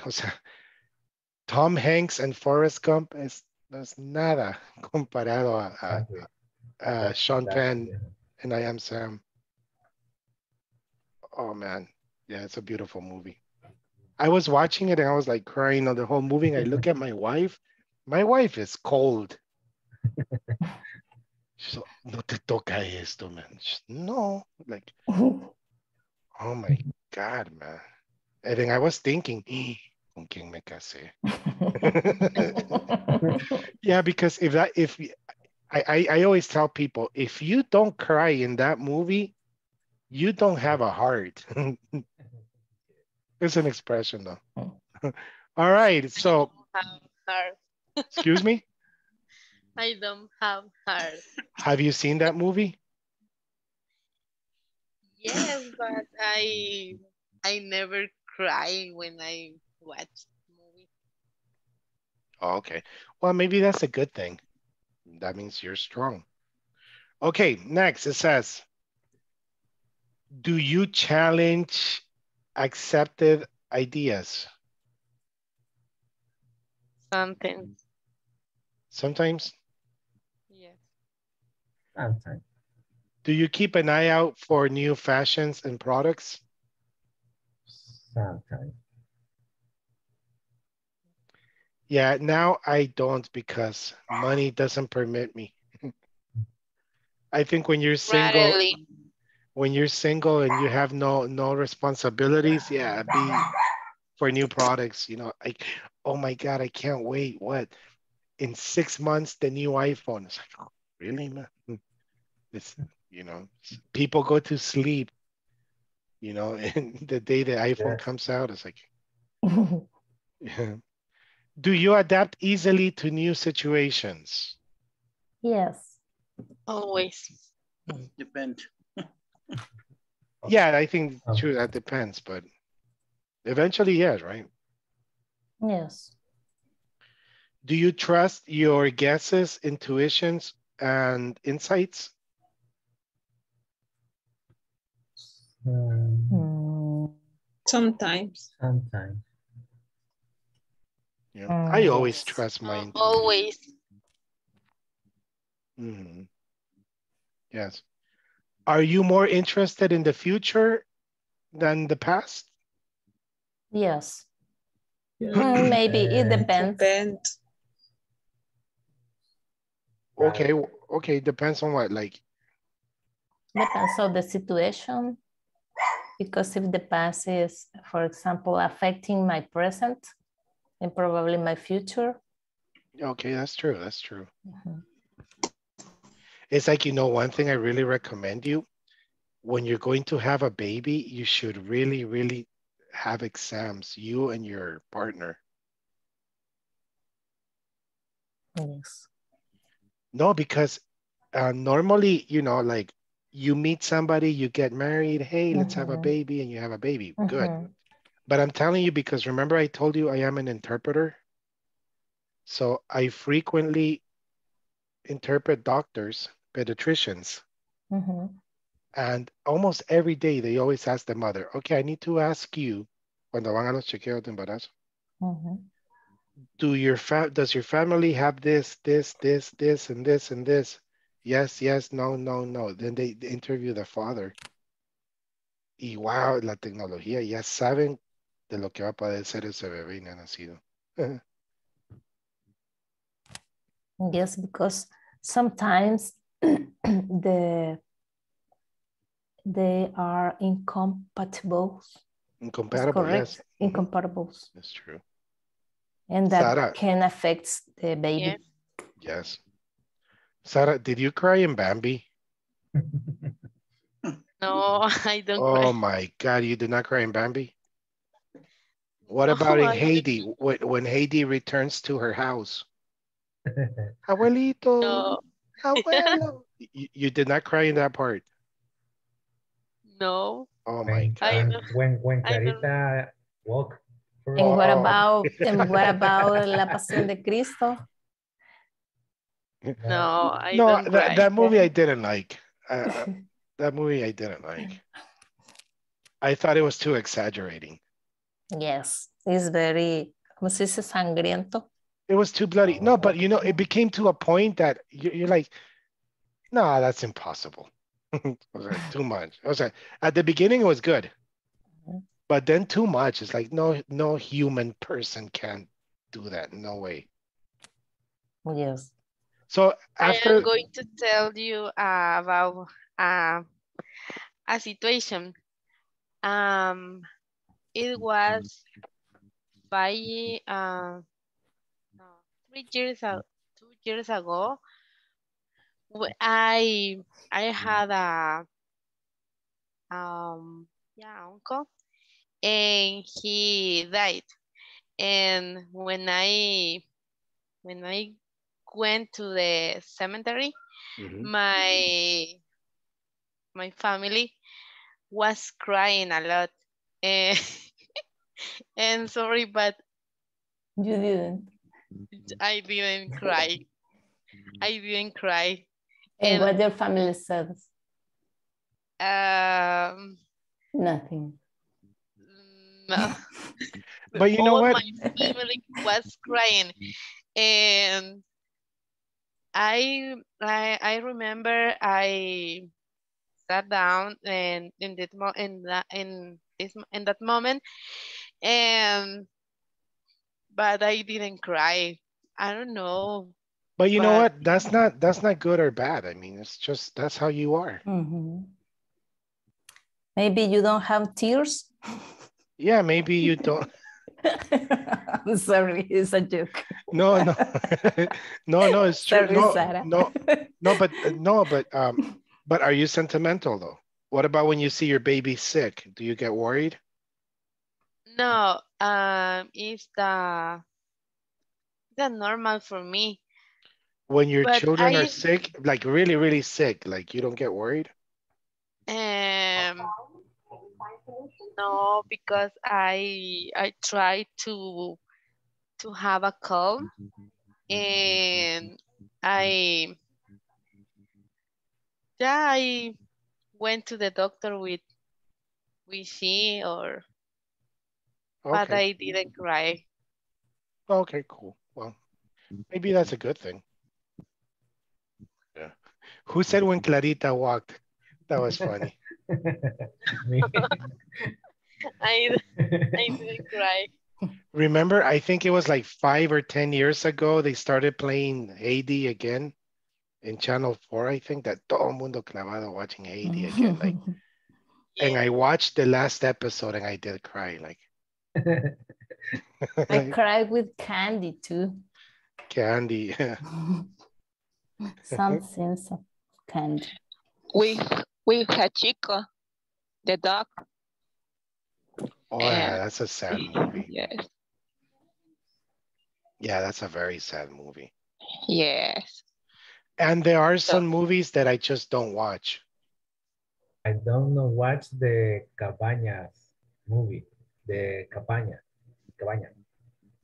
Tom Hanks and Forrest Gump is there's nada comparado a, a, a, a Sean Penn and I Am Sam. Oh, man. Yeah, it's a beautiful movie. I was watching it and I was like crying on the whole movie. I look at my wife. My wife is cold. She's like, no te toca esto, man. She's, no. Like, oh my God, man. And then I was thinking, ¿con quién me casé? Yeah, because if that, if I, I, I always tell people, if you don't cry in that movie, you don't have a heart. It's an expression, though. All right, so. I don't have heart. Excuse me? I don't have heart. Have you seen that movie? Yes, but I I never cry when I watch movies. Oh, okay. Well, maybe that's a good thing. That means you're strong. Okay, next it says, do you challenge accepted ideas? Sometimes. Sometimes? Yes. Sometimes. Do you keep an eye out for new fashions and products? Sometimes. Yeah, now I don't because money doesn't permit me. I think when you're single, Radley. when you're single and you have no no responsibilities, yeah, be for new products, you know, like, oh my God, I can't wait. What? In six months, the new iPhone. It's like, oh, really, man? It's, you know, people go to sleep, you know, and the day the iPhone yeah. comes out, it's like, yeah. Do you adapt easily to new situations? Yes. Always. Depends. Yeah, I think true, that depends, but eventually, yes, right? Yes. Do you trust your guesses, intuitions, and insights? Um, Sometimes. Sometimes. Yeah. Um, I always trust my intuition. Always. Mm-hmm. Yes. Are you more interested in the future than the past? Yes. Yeah. Maybe it depends. depends. Okay, okay, depends on what, like? Depends on the situation, because if the past is, for example, affecting my present and probably my future. Okay, that's true, that's true. Mm-hmm. It's like, you know, one thing I really recommend you, when you're going to have a baby, you should really, really have exams, you and your partner. Yes. No, because uh, normally, you know, like you meet somebody, you get married, hey, let's mm-hmm. have a baby, and you have a baby, mm-hmm. good. But I'm telling you, because remember I told you I am an interpreter. So I frequently interpret doctors, pediatricians, mm-hmm. and almost every day they always ask the mother, okay, I need to ask you, cuando van a los chequeos de embarazo, mm-hmm. do your fa does your family have this, this, this, this, and this, and this? Yes, yes, no, no, no. Then they, they interview the father. Y wow, la tecnología, ya saben de lo que va a padecer ese bebé no nacido. Yes, because sometimes the they are incompatible. Incompatible, yes. Incompatible. That's true. And that Sara, can affect the baby. Yes. yes. Sara, did you cry in Bambi? No, I don't oh cry. Oh my God, you did not cry in Bambi? What about oh, in Haiti, when, when Haiti returns to her house? Abuelito, no. Abuelo. you, you did not cry in that part? No. Oh my God. When, when Clarita walked. And oh. what about and what about La Pasión de Cristo? No, I no don't that, that movie I didn't like. Uh, that movie I didn't like. I thought it was too exaggerating. Yes, it's very. ¿Cómo se dice sangriento? It was too bloody. No, but you know, it became to a point that you, you're like, no, nah, that's impossible. It was like too much. I was like, at the beginning, it was good. But then too much. It's like, no, no human person can do that. No way. Yes. So after... I am going to tell you uh, about uh, a situation. Um, it was by uh, three years ago, two years ago. I I had a um yeah uncle. And he died. And when I when I went to the cemetery, mm-hmm. my my family was crying a lot. And, and sorry, but... You didn't. I didn't cry. I didn't cry. And, and what your family says? Um, Nothing. No. But you know what? My family was crying. And I, I, I remember I sat down and in that mo in that in this in that moment, and but I didn't cry. I don't know. But you but, know what? That's not that's not good or bad. I mean, it's just that's how you are. Mm-hmm. Maybe you don't have tears. Yeah, maybe you don't. I'm sorry, it's a joke. No, no, no, no, it's true. Sorry, no, Sarah. no, no, but no, but um, but are you sentimental though? What about when you see your baby sick? Do you get worried? No, um, it's the the normal for me. When your but children I, are sick, like really, really sick, like you don't get worried? Um. No, because I I try to to have a calm, and I yeah I went to the doctor with with she or okay. But I didn't cry. Okay, cool. Well, maybe that's a good thing. Yeah. Who said when Clarita walked? That was funny. I, I didn't cry. Remember, I think it was like five or ten years ago, they started playing Haiti again in Channel four, I think, that todo mundo clavado watching Haiti again. Like, yeah. And I watched the last episode and I did cry. Like, I cried with Candy too. Candy, yeah. Some sense of Candy. We... We had Chico, the dog. Oh, yeah, that's a sad movie. Yes. Yeah, that's a very sad movie. Yes. And there are some so, movies that I just don't watch. I don't know watch the Cabañas movie. The Cabaña. Cabaña.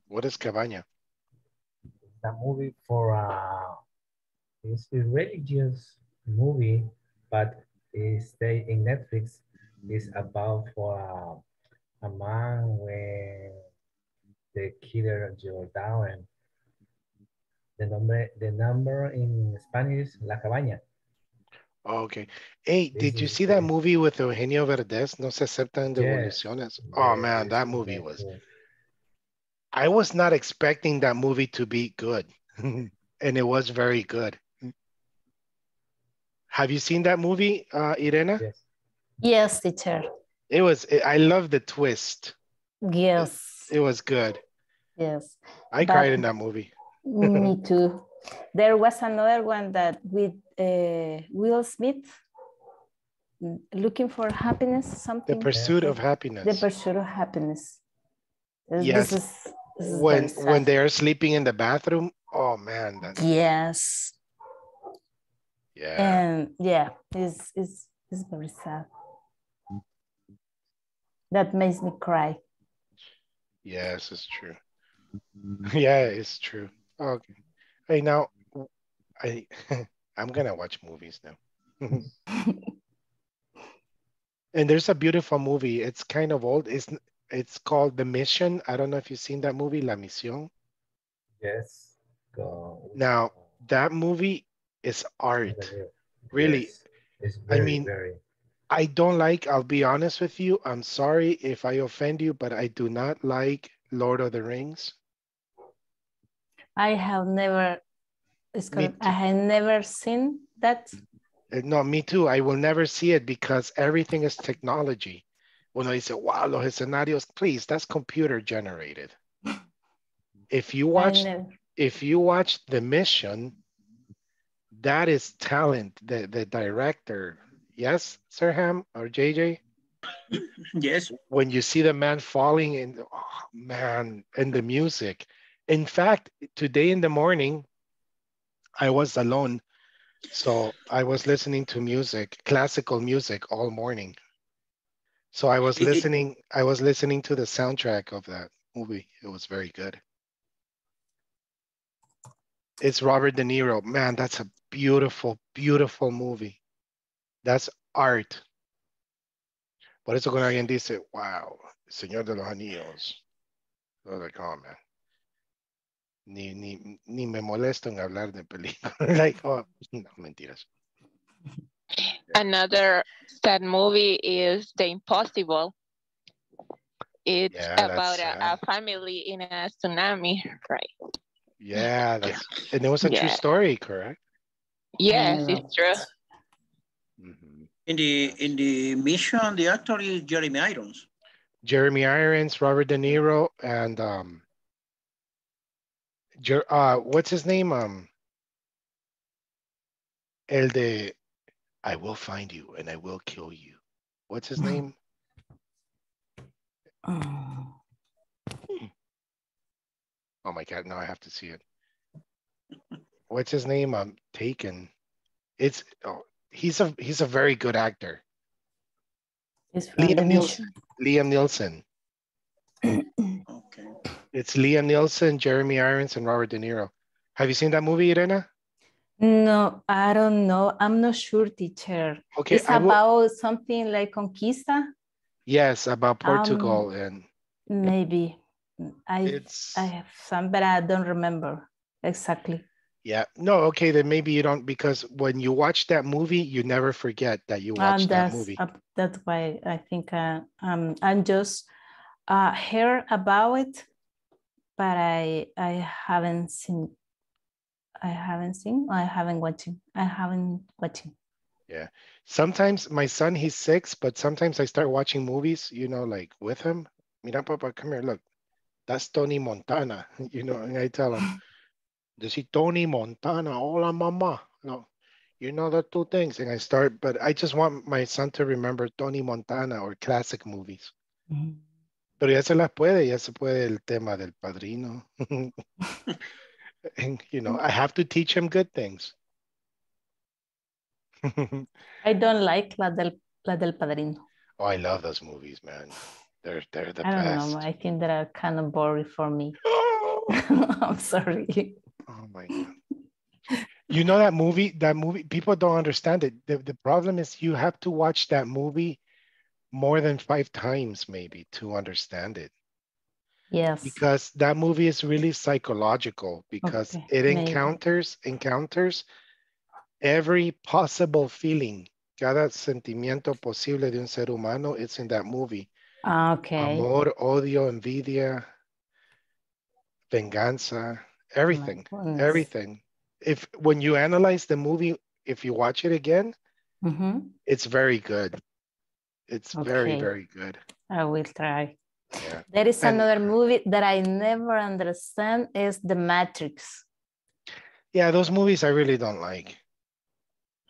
What is Cabaña? It's a movie for uh, it's a religious movie, but is they in Netflix is about for uh, a man when the killer Jordan. The number the number in Spanish is La Cabaña. Okay. Hey, this did you see that movie with Eugenio Verdes? No se aceptan devoluciones. Yeah. Oh man, that movie was. I was not expecting that movie to be good, and it was very good. Have you seen that movie, uh, Irena? Yes. Yes, teacher. It was, it, I love the twist. Yes. It, it was good. Yes. I but cried in that movie. Me too. There was another one that with uh, Will Smith, Looking for Happiness, something. The Pursuit of Happiness. The Pursuit of Happiness. Yes. This is, this is when, when they are sleeping in the bathroom. Oh, man. That's... Yes. Yeah. And yeah, it's, it's, it's very sad. That makes me cry. Yes, it's true. Yeah, it's true. Okay. Hey, now, I, I'm going to watch movies now. And there's a beautiful movie. It's kind of old. It's, it's called The Mission. I don't know if you've seen that movie, La Misión. Yes. Go. Now, that movie... It's art, really. Yes, it's very, I mean, very... I don't like, I'll be honest with you. I'm sorry if I offend you, but I do not like Lord of the Rings. I have never, it's called, I have never seen that. No, me too. I will never see it because everything is technology. When I say, wow, los escenarios, please, that's computer generated. If you watch, if you watch The Mission, that is talent, the, the director. Yes, Sirham or J J? Yes. When you see the man falling and oh, man, and the music. In fact, today in the morning, I was alone. So I was listening to music, classical music all morning. So I was listening, I was listening to the soundtrack of that movie. It was very good. It's Robert De Niro. Man, that's a beautiful, beautiful movie. That's art. Por eso cuando alguien dice, wow, Señor de los Anillos. I was like, oh, man. Ni, ni, ni me molesto en hablar de película. Like, oh, no, mentiras. Another sad movie is The Impossible. It's yeah, about a, a family in a tsunami, right? Yeah, that's, and it was a yeah. true story, correct? Yes, yeah. It's true. Mm-hmm. In the in the Mission, the actor is Jeremy Irons. Jeremy Irons, Robert De Niro, and um, Jer uh, what's his name? Um, El de I Will Find You and I Will Kill You. What's his name? Oh. Hmm. Oh my God! Now I have to see it. What's his name? I'm taken. It's oh, he's a he's a very good actor. Liam Nielsen. Liam Nielsen. Okay. It's Liam Nielsen, Jeremy Irons, and Robert De Niro. Have you seen that movie, Irena? No, I don't know. I'm not sure, teacher. Okay, it's I about something like Conquista. Yes, about Portugal um, and maybe. I it's, I have some, but I don't remember exactly. Yeah, no, okay, then maybe you don't, because when you watch that movie, you never forget that you watched um, that movie. Uh, that's why I think uh, um, I'm just uh, heard about it, but I I haven't seen. I haven't seen. I haven't watching. I haven't watching. Yeah, sometimes my son, he's six, but sometimes I start watching movies, you know, like with him. Mira, Papa, come here, look. That's Tony Montana, you know, and I tell him, this is Tony Montana, hola mama. No, you know the two things. And I start, but I just want my son to remember Tony Montana or classic movies. Mm-hmm. Pero ya se las puede, ya se puede el tema del padrino. And, you know, I have to teach him good things. I don't like La del, La del Padrino. Oh, I love those movies, man. They're, they're the I best. Don't know. I think that are kind of boring for me. Oh! I'm sorry. Oh my God. You know that movie, that movie, people don't understand it. The, the problem is you have to watch that movie more than five times maybe to understand it. Yes. Because that movie is really psychological because okay. it encounters, maybe. encounters every possible feeling. Cada sentimiento posible de un ser humano, it's in that movie. Okay. Amor, odio, envidia, venganza, everything, oh everything. If when you analyze the movie, if you watch it again, mm-hmm. it's very good. It's okay. very, very good. I will try. Yeah. There is and, another movie that I never understand is The Matrix. Yeah, those movies I really don't like.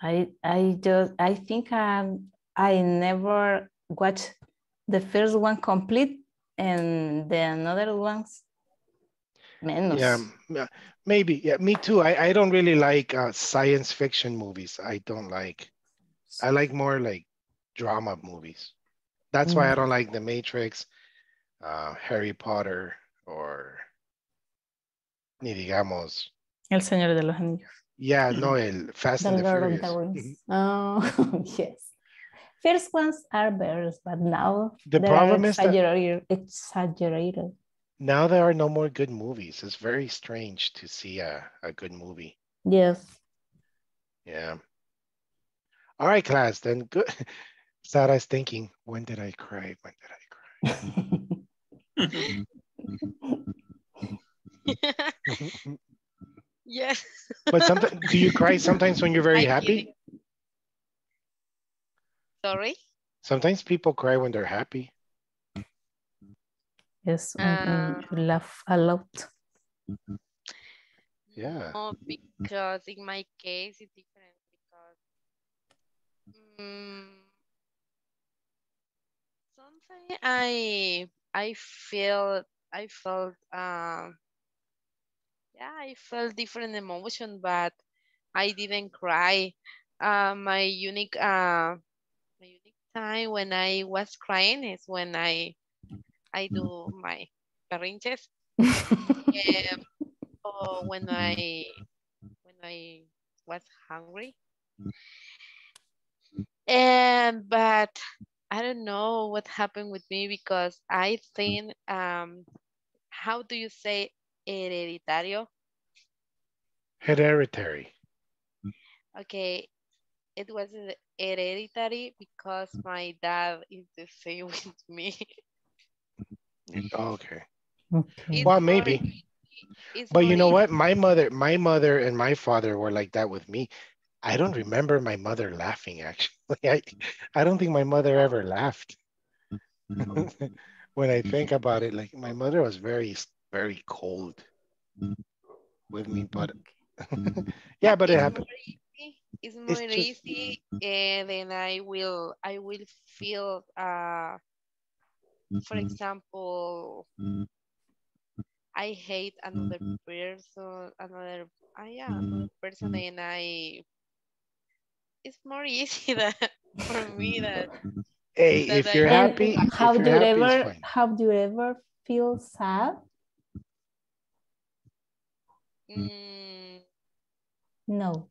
I I just I think um I never watch. The first one complete and the another ones menos. Yeah, maybe. Yeah, me too. I, I don't really like uh, science fiction movies. I don't like. I like more like drama movies. That's mm. why I don't like The Matrix, uh, Harry Potter, or ni digamos. El Señor de los Anillos. Yeah, no, el Fast and the Furious. The oh, yes. First ones are better, but now the problem is exaggerated. That exaggerated. Now there are no more good movies. It's very strange to see a, a good movie. Yes. Yeah. All right, class, then good. Sara's thinking, when did I cry? When did I cry? Yes. But sometimes, do you cry sometimes when you're very I happy? Sorry? Sometimes people cry when they're happy. Yes, uh, you laugh a lot. Yeah. Oh, because in my case, it's different because um, sometimes I I feel I felt uh, yeah I felt different emotion, but I didn't cry. Uh, my unique uh. My unique time when I was crying is when I I do my berrinches. um, or when I when I was hungry. And but I don't know what happened with me, because I think um how do you say hereditario? Hereditary. Okay, it was hereditary because my dad is the same with me. Okay. It's well, maybe. But you know what? My mother, my mother and my father were like that with me. I don't remember my mother laughing, actually. I, I don't think my mother ever laughed. When I think about it, like, my mother was very, very cold with me, but yeah, but it happened. It's more it's just... easy, and then I will, I will feel, uh, for example, I hate another person, another, uh, yeah, another person, and I, it's more easy that for me that. Hey, that if I, you're happy, how do you ever, how do you ever feel sad? Mm. No.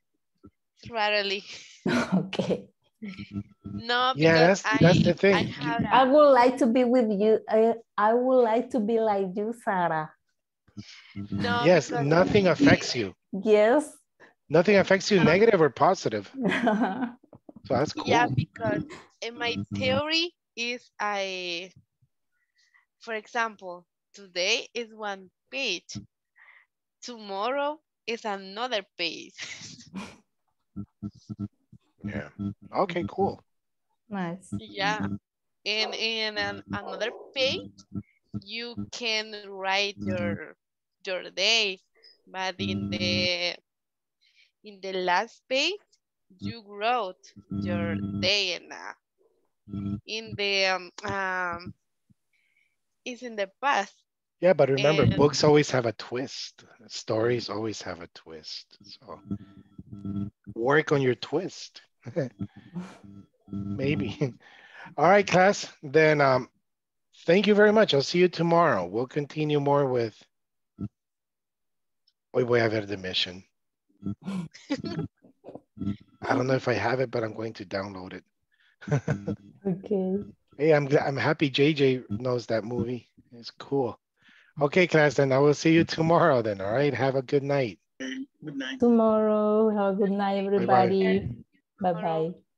Rarely. Okay. No, yeah, that's, I, that's the thing. I, have, I would like to be with you. I, I would like to be like you, Sarah. No, yes, nothing affects you. Yes. Nothing affects you, negative or positive. So that's cool. Yeah, because in my theory is I, for example, today is one page. Tomorrow is another page. Yeah. Okay, cool. Nice. Yeah. And in an, another page, you can write your your day, but in the in the last page, you wrote your day, and uh, in the um, um it's in the past. Yeah, but remember, and books always have a twist. Stories always have a twist. So work on your twist. Maybe. All right, class. Then um, thank you very much. I'll see you tomorrow. We'll continue more with Hoy Voy a Ver The Mission. I don't know if I have it, but I'm going to download it. Okay. Hey, I'm I'm happy J J knows that movie. It's cool. Okay, class, then I will see you tomorrow then, all right? Have a good night. Good night. Tomorrow, have a good night, everybody. Bye-bye.